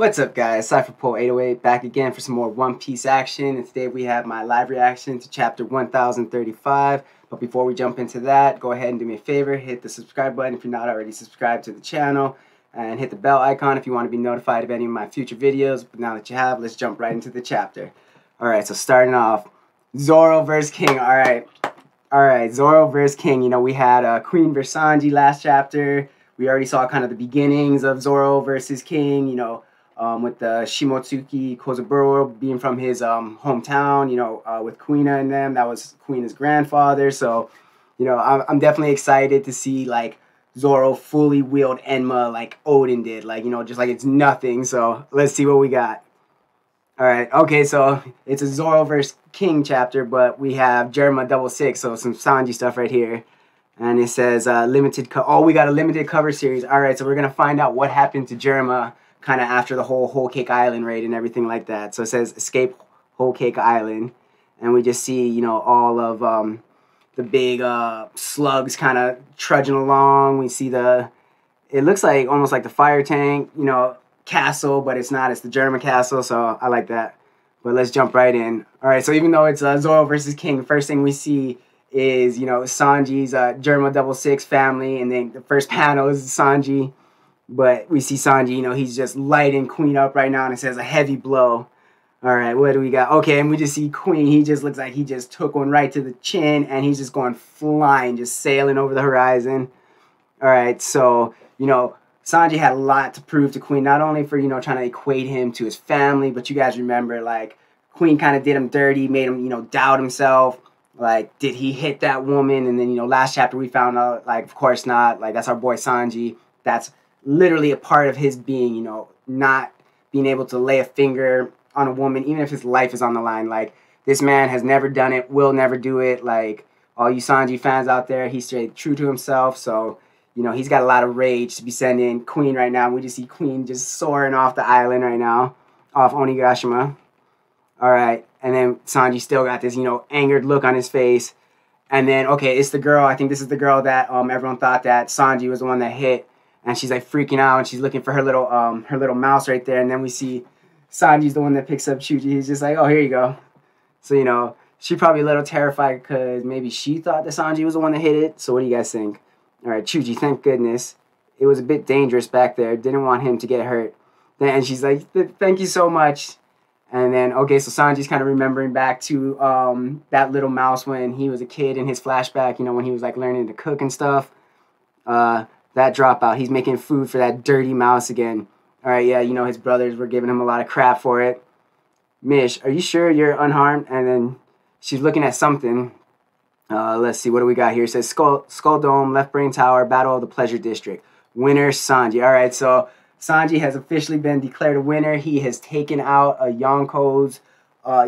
What's up, guys? Cipher Pol 808 back again for some more One Piece action, and today we have my live reaction to chapter 1035. But before we jump into that, go ahead and do me a favor, hit the subscribe button if you're not already subscribed to the channel, and hit the bell icon if you want to be notified of any of my future videos. But now that you have, let's jump right into the chapter. Alright, so starting off, Zoro versus King. Alright, Zoro versus King. You know, we had Queen versus Sanji last chapter. We already saw kind of the beginnings of Zoro versus King, you know, with the Shimotsuki Kozaburo being from his hometown, you know, with Queen and them. That was Queen's grandfather. So, you know, I'm definitely excited to see, like, Zoro fully wield Enma like Odin did. Like, you know, just like it's nothing. So, let's see what we got. All right. Okay, so it's a Zoro versus King chapter, but we have Germa 66, so some Sanji stuff right here. And it says limited cover. Oh, we got a limited cover series. All right, so we're going to find out what happened to Germa kind of after the Whole Cake Island raid and everything like that. So it says escape Whole Cake Island, and we just see, you know, all of the big slugs kind of trudging along. We see the, it looks like almost like the fire tank, you know, castle, but it's not. It's the German castle, so I like that. But let's jump right in. All right, so even though it's Zoro versus King, first thing we see is, you know, Sanji's Germa 66 family, and then the first panel is Sanji. But we see Sanji, you know, he's just lighting Queen up right now, and it says a heavy blow. All right, what do we got? Okay, and we just see Queen. He just looks like he just took one right to the chin, and he's just going flying, just sailing over the horizon. All right, so, you know, Sanji had a lot to prove to Queen, not only for, you know, trying to equate him to his family, but you guys remember, like, Queen kind of did him dirty, made him, you know, doubt himself. Like, did he hit that woman? And then, you know, last chapter we found out, like, of course not. Like, that's our boy Sanji. That's literally a part of his being, you know, not being able to lay a finger on a woman, even if his life is on the line. Like, this man has never done it, will never do it. Like, all you Sanji fans out there, he stayed true to himself. So, you know, he's got a lot of rage to be sending Queen right now. We just see Queen just soaring off the island right now, off Onigashima. All right, and then Sanji still got this, you know, angered look on his face. And then, okay, it's the girl. I think this is the girl that everyone thought that Sanji was the one that hit. And she's like freaking out, and she's looking for her little mouse right there. And then we see Sanji's the one that picks up Chuji. He's just like, oh, here you go. So, you know, she's probably a little terrified because maybe she thought that Sanji was the one that hit it. So what do you guys think? All right, Chuji, thank goodness. It was a bit dangerous back there. Didn't want him to get hurt. And she's like, thank you so much. And then, okay, so Sanji's kind of remembering back to that little mouse when he was a kid in his flashback, you know, when he was, like, learning to cook and stuff. That dropout, he's making food for that dirty mouse again. All right, yeah, you know, his brothers were giving him a lot of crap for it. Mish, are you sure you're unharmed? And then she's looking at something. Let's see, what do we got here? It says Skull Dome, Left Brain Tower, Battle of the Pleasure District. Winner, Sanji. All right, so Sanji has officially been declared a winner. He has taken out a Yonko's,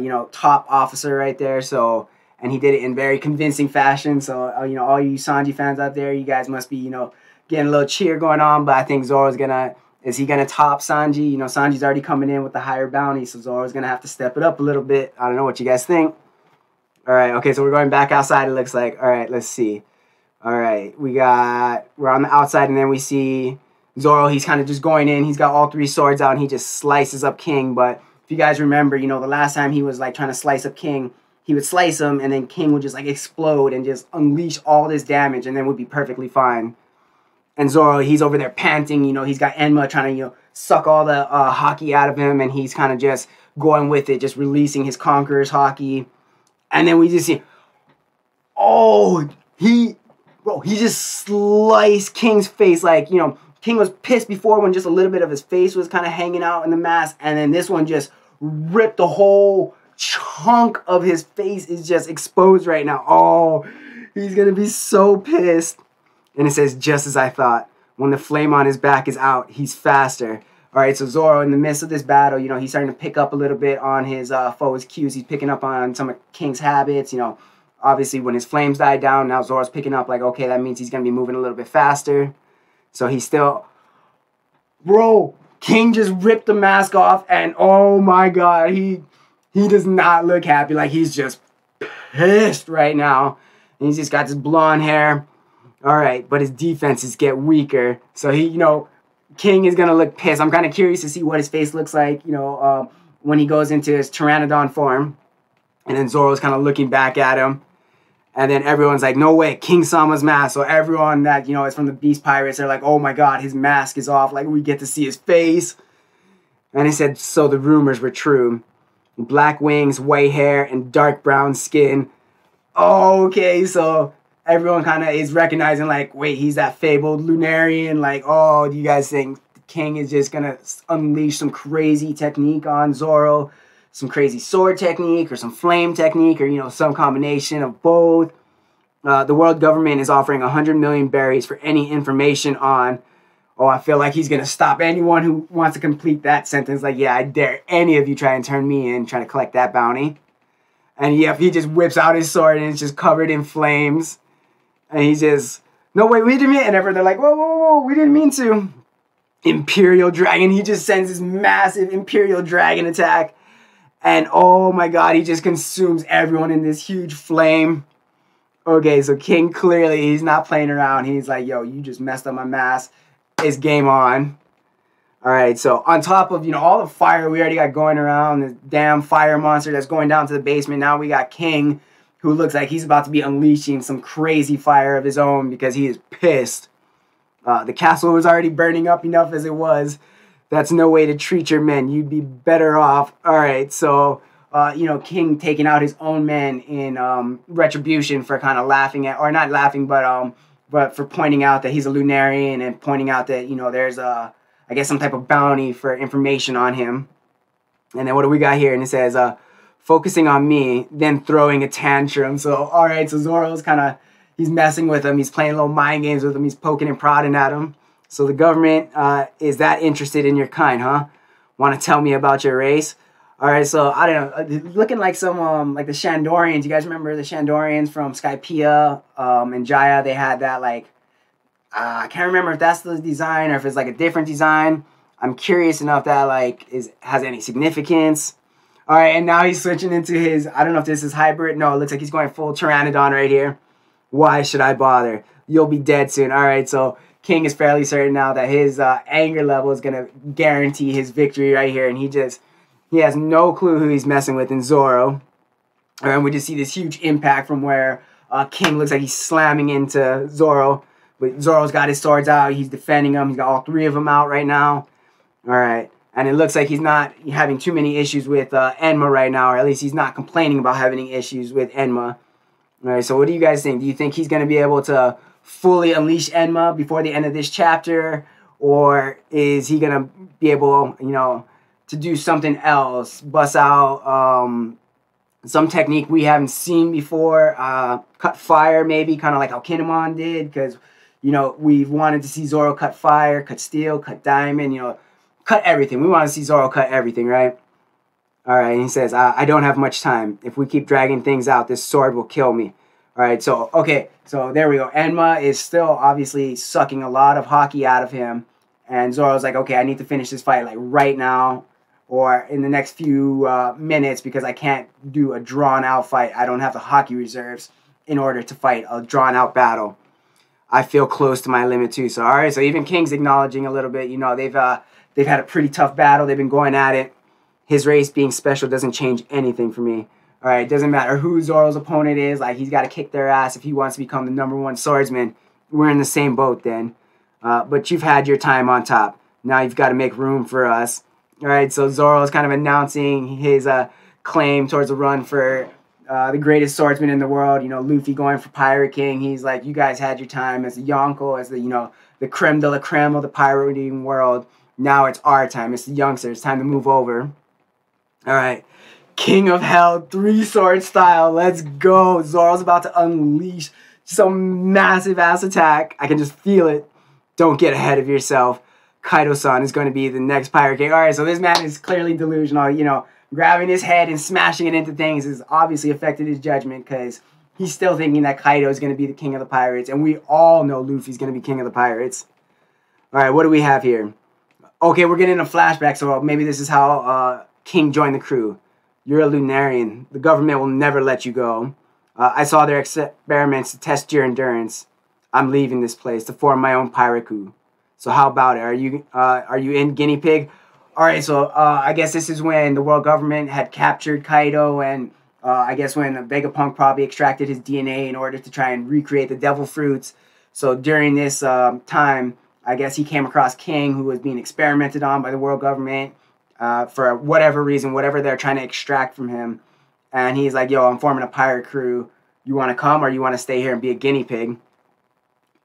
you know, top officer right there. So, and he did it in very convincing fashion. So, you know, all you Sanji fans out there, you guys must be, you know, getting a little cheer going on. But I think Zoro's gonna, is he gonna top Sanji? You know, Sanji's already coming in with the higher bounty, so Zoro's gonna have to step it up a little bit. I don't know what you guys think. All right, okay, so we're going back outside, it looks like. All right, let's see. All right, we got, we're on the outside, and then we see Zoro. He's kind of just going in. He's got all three swords out, and he just slices up King. But if you guys remember, you know, the last time he was, like, trying to slice up King, he would slice him, and then King would just, like, explode and just unleash all this damage, and then would be perfectly fine. And Zoro, he's over there panting. You know, he's got Enma trying to, you know, suck all the hockey out of him, and he's kind of just going with it, just releasing his Conqueror's hockey. And then we just see, oh, he just sliced King's face. Like, you know, King was pissed before when just a little bit of his face was kind of hanging out in the mask. And then this one just ripped the whole chunk of his face, is just exposed right now. Oh, he's going to be so pissed. And it says, just as I thought, when the flame on his back is out, he's faster. All right, so Zoro, in the midst of this battle, you know, he's starting to pick up a little bit on his foe's cues. He's picking up on some of King's habits. You know, obviously when his flames die down, now Zoro's picking up, like, okay, that means he's going to be moving a little bit faster. So he's still, bro, King just ripped the mask off, and oh my God, he does not look happy. Like, he's just pissed right now. And he's just got this blonde hair. All right, but his defenses get weaker. So he, you know, King is gonna look pissed. I'm kind of curious to see what his face looks like, you know, when he goes into his Pteranodon form. And then Zoro's kind of looking back at him. And then everyone's like, no way, King Sama's mask. So everyone that, you know, is from the Beast Pirates, they're like, oh my god, his mask is off. Like, we get to see his face. And he said, so the rumors were true. Black wings, white hair, and dark brown skin. Okay, so everyone kind of is recognizing, like, wait, he's that fabled Lunarian. Like, oh, do you guys think King is just going to unleash some crazy technique on Zoro? Some crazy sword technique or some flame technique or, you know, some combination of both. The world government is offering 100 million berries for any information on... Oh, I feel like he's going to stop anyone who wants to complete that sentence. Like, yeah, I dare any of you try and turn me in, trying to collect that bounty. And yeah, he just whips out his sword and it's just covered in flames. And he's just, no, wait, we didn't mean... And they're like, whoa, whoa, whoa, we didn't mean to. Imperial Dragon. He just sends this massive Imperial Dragon attack. And oh my god, he just consumes everyone in this huge flame. Okay, so King clearly, he's not playing around. He's like, yo, you just messed up my mask. It's game on. Alright, so on top of, you know, all the fire we already got going around, this damn fire monster that's going down to the basement, now we got King, who looks like he's about to be unleashing some crazy fire of his own because he is pissed. The castle was already burning up enough as it was. That's no way to treat your men. You'd be better off. All right, so, you know, King taking out his own men in retribution for kind of laughing at, or not laughing, but for pointing out that he's a Lunarian and pointing out that, you know, there's, I guess, some type of bounty for information on him. And then what do we got here? And it says, focusing on me, then throwing a tantrum. So, all right, so Zoro's kind of, he's messing with him. He's playing little mind games with him. He's poking and prodding at him. So the government is that interested in your kind, huh? Want to tell me about your race? All right, so I don't know. Looking like some, like the Shandorians. You guys remember the Shandorians from Skypiea and Jaya? They had that, like, I can't remember if that's the design or if it's, like, a different design. I'm curious enough that, like, has any significance. All right, and now he's switching into his, I don't know if this is hybrid. No, it looks like he's going full Pteranodon right here. Why should I bother? You'll be dead soon. All right, so... King is fairly certain now that his anger level is going to guarantee his victory right here. And he has no clue who he's messing with in Zoro. And we just see this huge impact from where King looks like he's slamming into Zoro. But Zoro's got his swords out. He's defending them. He's got all three of them out right now. All right. And it looks like he's not having too many issues with Enma right now. Or at least he's not complaining about having issues with Enma. All right. So what do you guys think? Do you think he's going to be able to... fully unleash Enma before the end of this chapter, or is he gonna be able, you know, to do something else, bust out some technique we haven't seen before, cut fire maybe, kind of like how Kinemon did, because, you know, we wanted to see Zoro cut fire, cut steel, cut diamond, you know, cut everything. We want to see Zoro cut everything, right? All right, and he says, I don't have much time. If we keep dragging things out, this sword will kill me. All right, so, okay, so there we go. Enma is still obviously sucking a lot of hockey out of him. And Zoro's like, okay, I need to finish this fight, like, right now or in the next few minutes because I can't do a drawn-out fight. I don't have the hockey reserves in order to fight a drawn-out battle. I feel close to my limit, too. So, all right, so even King's acknowledging a little bit, you know, they've had a pretty tough battle. They've been going at it. His race being special doesn't change anything for me. All right, it doesn't matter who Zoro's opponent is. Like, he's got to kick their ass if he wants to become the #1 swordsman. We're in the same boat then. But you've had your time on top. Now you've got to make room for us. All right, so Zoro's kind of announcing his claim towards a run for the greatest swordsman in the world. You know, Luffy going for Pirate King. He's like, you guys had your time as the Yonko, as the, you know, the creme de la creme of the pirating world. Now it's our time. It's the youngsters. It's time to move over. All right. King of Hell, three-sword style. Let's go. Zoro's about to unleash some massive-ass attack. I can just feel it. Don't get ahead of yourself. Kaido-san is going to be the next Pirate King. All right, so this man is clearly delusional. You know, grabbing his head and smashing it into things has obviously affected his judgment because he's still thinking that Kaido is going to be the king of the pirates, and we all know Luffy's going to be king of the pirates. All right, what do we have here? Okay, we're getting a flashback, so maybe this is how King joined the crew. You're a Lunarian. The government will never let you go. I saw their experiments to test your endurance. I'm leaving this place to form my own pirate crew. So how about it? Are you in, guinea pig? All right, so I guess this is when the world government had captured Kaido, and I guess when Vegapunk probably extracted his DNA in order to try and recreate the devil fruits. So during this time, I guess he came across King, who was being experimented on by the world government for whatever reason, whatever they're trying to extract from him. And he's like, yo, I'm forming a pirate crew. You want to come, or you want to stay here and be a guinea pig?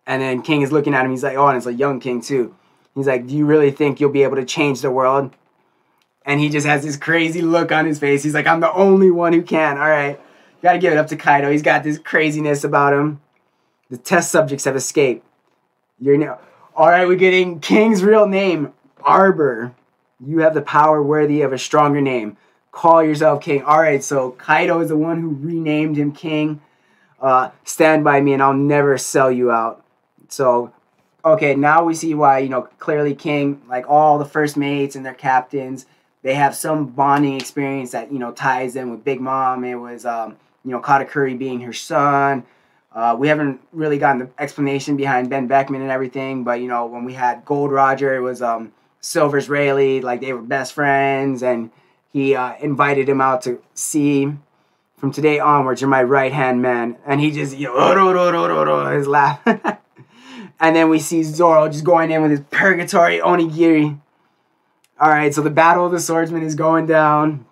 And then King is looking at him. He's like, oh, and it's a young King too. He's like, do you really think you'll be able to change the world? And he just has this crazy look on his face. He's like, I'm the only one who can. All right. You got to give it up to Kaido. He's got this craziness about him. The test subjects have escaped. You're now. All right, we're getting King's real name, Arbor. You have the power worthy of a stronger name. Call yourself King. All right, so Kaido is the one who renamed him King. Stand by me and I'll never sell you out. So... okay, now we see why, you know, clearly King, like all the first mates and their captains, they have some bonding experience that, you know, ties them with Big Mom. It was, you know, Katakuri being her son. We haven't really gotten the explanation behind Ben Beckman and everything, but, you know, when we had Gold Roger, it was Silver Rayleigh, like they were best friends, and he invited him out to sea. From today onwards, you're my right-hand man. And he just, you know, his laugh. And then we see Zoro just going in with his purgatory onigiri. All right, so the battle of the swordsman is going down.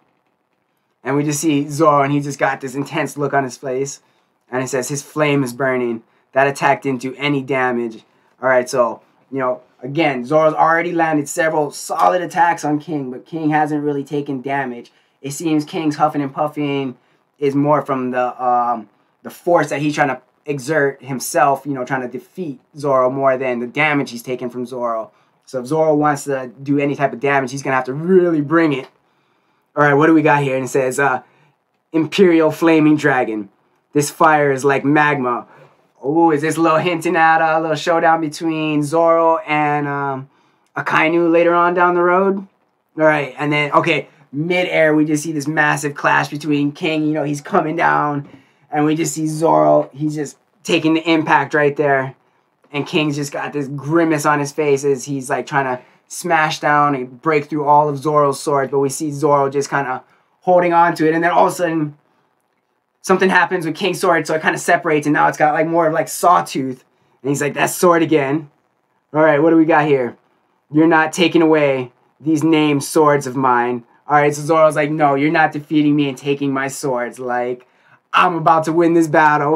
And we just see Zoro, and he just got this intense look on his face. And it says, his flame is burning. That attack didn't do any damage. All right, so, you know, again, Zoro's already landed several solid attacks on King, but King hasn't really taken damage. It seems King's huffing and puffing is more from the force that he's trying to exert himself, you know, trying to defeat Zoro more than the damage he's taken from Zoro. So if Zoro wants to do any type of damage, he's gonna have to really bring it. All right, what do we got here? And it says Imperial Flaming Dragon. This fire is like magma. Oh, is this a little hinting at a little showdown between Zoro and Akainu later on down the road? All right, and then okay, mid-air we just see this massive clash between King. You know, he's coming down. And we just see Zoro, he's just taking the impact right there. And King's just got this grimace on his face as he's like trying to smash down and break through all of Zoro's swords. But we see Zoro just kind of holding on to it. And then all of a sudden, something happens with King's sword. So it kind of separates and now it's got like more of like sawtooth. And he's like, that's sword again. All right, what do we got here? You're not taking away these named swords of mine. All right, so Zoro's like, no, you're not defeating me and taking my swords. Like... I'm about to win this battle.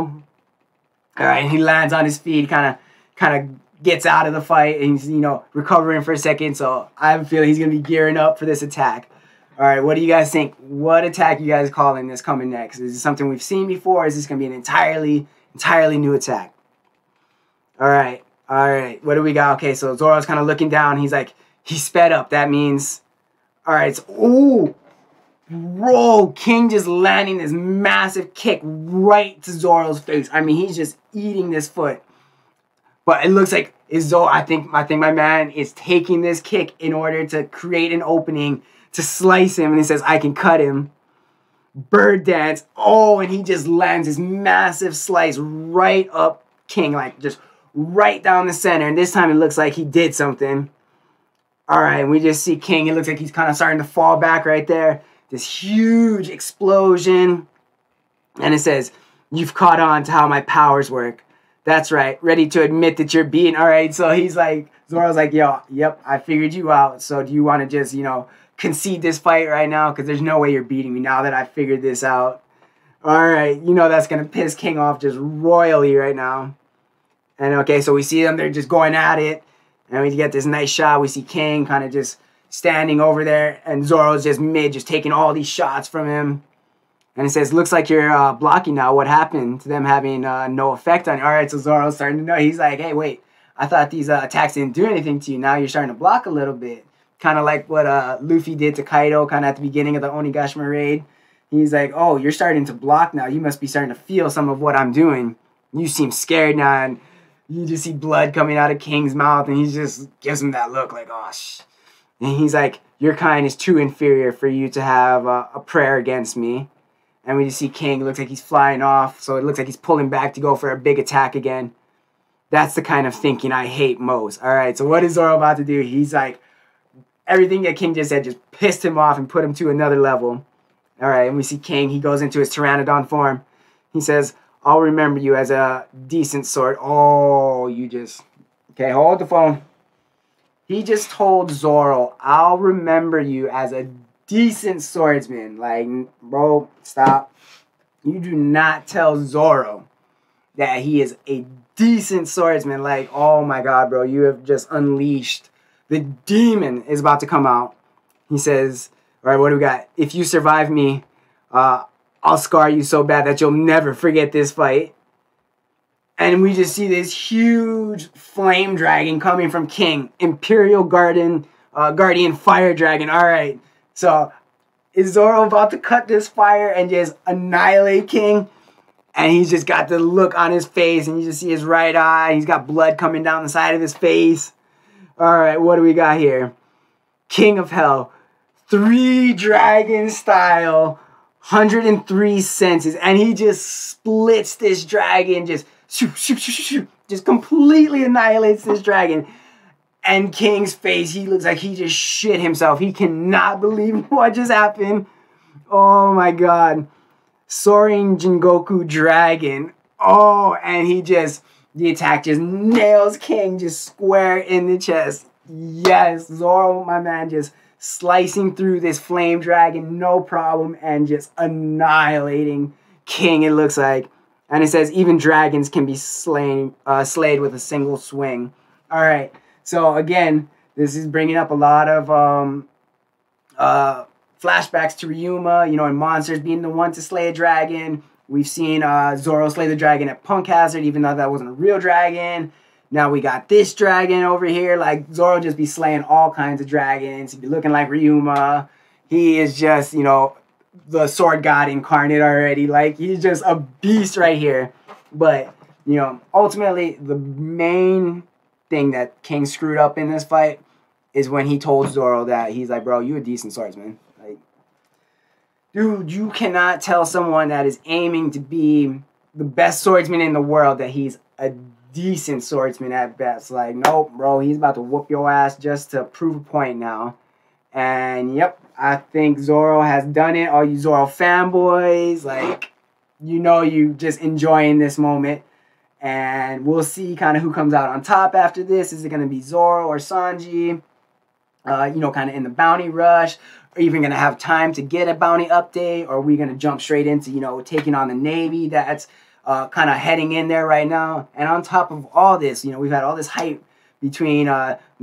All right, and he lands on his feet, kind of gets out of the fight, and he's, you know, recovering for a second. So I have a feeling he's gonna be gearing up for this attack. All right, what do you guys think? What attack you guys calling this coming next? Is this something we've seen before? Or is this gonna be an entirely new attack? All right. What do we got? Okay, so Zoro's kind of looking down. He's like, he sped up. That means, all right. So, ooh. Bro, King just landing this massive kick right to Zoro's face. I mean, he's just eating this foot. But it looks like Zoro, I think my man is taking this kick in order to create an opening to slice him. And he says, I can cut him. Bird dance. Oh, and he just lands this massive slice right up King, like just right down the center. And this time it looks like he did something. All right, we just see King. It looks like he's kind of starting to fall back right there. This huge explosion, and it says, you've caught on to how my powers work. That's right, ready to admit that you're beaten. All right, so he's like, Zoro's like, yo, yep, I figured you out, so do you want to just, you know, concede this fight right now? Because there's no way you're beating me now that I figured this out. All right, you know that's going to piss King off just royally right now. And okay, so we see them, they're just going at it, and we get this nice shot. We see King kind of just... standing over there, and Zoro's just mid, just taking all these shots from him. And it says, looks like you're blocking now. What happened to them having no effect on you? All right, so Zoro's starting to know. He's like, hey, wait, I thought these attacks didn't do anything to you. Now you're starting to block a little bit. Kind of like what Luffy did to Kaido kind of at the beginning of the Onigashima raid. He's like, oh, you're starting to block now. You must be starting to feel some of what I'm doing. You seem scared now. And you just see blood coming out of King's mouth, and he just gives him that look like, oh, shit. And he's like, your kind is too inferior for you to have a prayer against me. And we just see King, looks like he's flying off. So it looks like he's pulling back to go for a big attack again. That's the kind of thinking I hate most. All right, so what is Zoro about to do? He's like, everything that King just said just pissed him off and put him to another level. All right, and we see King. He goes into his Pteranodon form. He says, I'll remember you as a decent sort. Oh, you just... Okay, hold the phone. He just told Zoro, I'll remember you as a decent swordsman. Like, bro, stop. You do not tell Zoro that he is a decent swordsman. Like, oh my God, bro, you have just unleashed. The demon is about to come out. He says, all right, what do we got? If you survive me, I'll scar you so bad that you'll never forget this fight. And we just see this huge flame dragon coming from King. Imperial Guardian Fire Dragon. All right. So is Zoro about to cut this fire and just annihilate King? And he's just got the look on his face. And you just see his right eye. He's got blood coming down the side of his face. All right. What do we got here? King of Hell. 3 dragon style. 103 senses, and he just splits this dragon, just shoop, shoop, shoop, shoop, just completely annihilates this dragon. And King's face, he looks like he just shit himself. He cannot believe what just happened. Oh my God. Soaring Jingoku Dragon. Oh, and he just, the attack just nails King just square in the chest. Yes, Zoro, my man, just slicing through this flame dragon, no problem, and just annihilating King, it looks like. And it says, even dragons can be slain, slayed with a single swing. All right, so again, this is bringing up a lot of flashbacks to Ryuma, you know, and monsters being the one to slay a dragon. We've seen Zoro slay the dragon at Punk Hazard, even though that wasn't a real dragon. Now we got this dragon over here. Like, Zoro just be slaying all kinds of dragons. He'd be looking like Ryuma. He is just, you know, the sword god incarnate already. Like, he's just a beast right here. But, you know, ultimately, the main thing that King screwed up in this fight is when he told Zoro that he's like, bro, you a decent swordsman. Like, dude, you cannot tell someone that is aiming to be the best swordsman in the world that he's a decent swordsman at best. Like, nope, bro, he's about to whoop your ass just to prove a point now. And yep, I think Zoro has done it. All you Zoro fanboys, like, you know, you just enjoying this moment. And we'll see kind of who comes out on top after this. Is it going to be Zoro or Sanji? You know, kind of in the bounty rush, or even going to have time to get a bounty update, or are we going to jump straight into, you know, taking on the Navy that's kind of heading in there right now? And on top of all this, you know, we've had all this hype between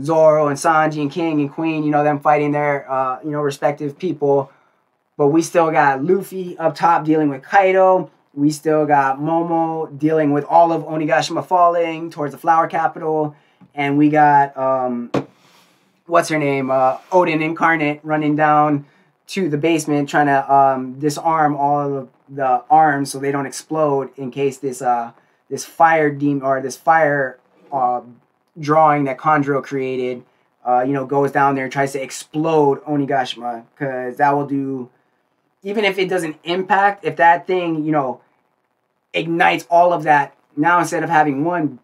Zoro and Sanji and King and Queen, you know, them fighting their, you know, respective people. But we still got Luffy up top dealing with Kaido. We still got Momo dealing with all of Onigashima falling towards the Flower Capital. And we got, what's her name? Odin Incarnate running down to the basement trying to disarm all of the arms so they don't explode in case this this fire demon or this fire drawing that Kondro created you know, goes down there and tries to explode Onigashima, because that will do, even if it doesn't impact, if that thing, you know, ignites all of that, now instead of having one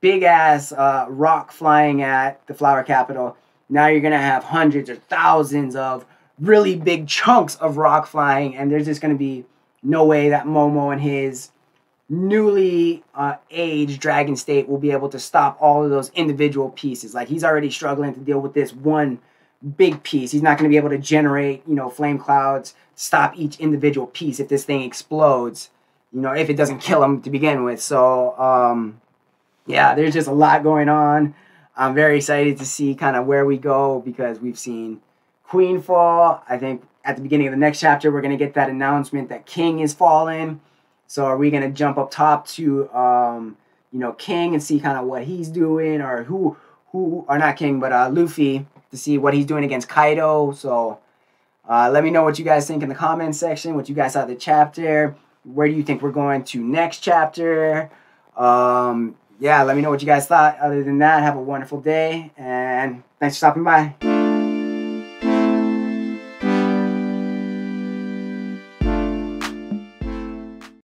big ass rock flying at the Flower Capital, now you're gonna have hundreds or thousands of really big chunks of rock flying, and there's just gonna be no way that Momo and his newly aged Dragon State will be able to stop all of those individual pieces. Like, he's already struggling to deal with this one big piece. He's not going to be able to generate, you know, flame clouds, stop each individual piece if this thing explodes, you know, if it doesn't kill him to begin with. So, yeah, there's just a lot going on. I'm very excited to see kind of where we go, because we've seen Queen fall. I think at the beginning of the next chapter, we're going to get that announcement that King is fallen. So are we going to jump up top to, you know, King and see kind of what he's doing, or who or not King, but Luffy, to see what he's doing against Kaido. So let me know what you guys think in the comments section, what you guys thought of the chapter. Where do you think we're going to next chapter? Yeah, let me know what you guys thought. Other than that, have a wonderful day, and thanks for stopping by.